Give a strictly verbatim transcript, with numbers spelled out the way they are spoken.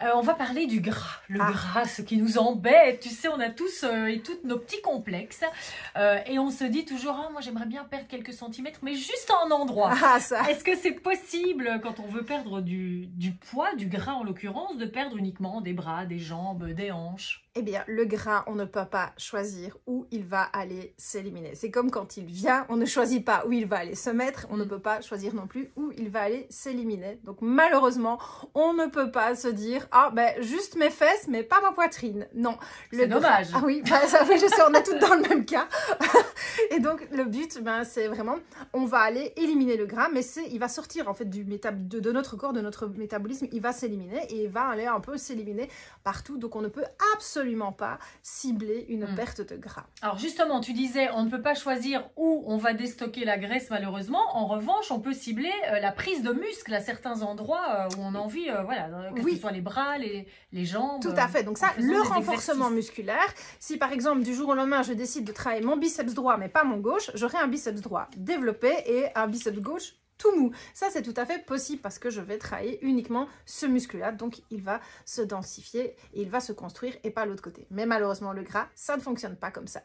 Euh, on va parler du gras, le ah. gras, ce qui nous embête, tu sais, on a tous euh, et toutes nos petits complexes euh, et on se dit toujours, ah, moi j'aimerais bien perdre quelques centimètres, mais juste à un endroit. Ah, ça. Est-ce que c'est possible quand on veut perdre du, du poids, du gras en l'occurrence, de perdre uniquement des bras, des jambes, des hanches ? Eh bien, le gras, on ne peut pas choisir où il va aller s'éliminer. C'est comme quand il vient, on ne choisit pas où il va aller se mettre, on ne peut pas choisir non plus où il va aller s'éliminer. Donc malheureusement, on ne peut pas se dire « Ah, ben juste mes fesses, mais pas ma poitrine ». Non. C'est dommage. Ah oui, ben, ça, je sais, on est toutes dans le même cas. Et donc, le but, ben, c'est vraiment, on va aller éliminer le gras, mais il va sortir en fait du métab de, de notre corps, de notre métabolisme, il va s'éliminer et il va aller un peu s'éliminer partout. Donc on ne peut absolument pas cibler une mmh. perte de gras. Alors justement, tu disais, on ne peut pas choisir où on va déstocker la graisse malheureusement. En revanche, on peut cibler euh, la prise de muscle à certains endroits euh, où on a envie, euh, voilà, que oui. ce soit les bras, les, les jambes. Tout à fait. Donc ça, le renforcement exercices. musculaire. Si par exemple, du jour au lendemain, je décide de travailler mon biceps droit, mais pas mon gauche, j'aurai un biceps droit développé et un biceps gauche tout mou. Ça, c'est tout à fait possible parce que je vais travailler uniquement ce muscle-là. Donc, il va se densifier et il va se construire et pas l'autre côté. Mais malheureusement, le gras, ça ne fonctionne pas comme ça.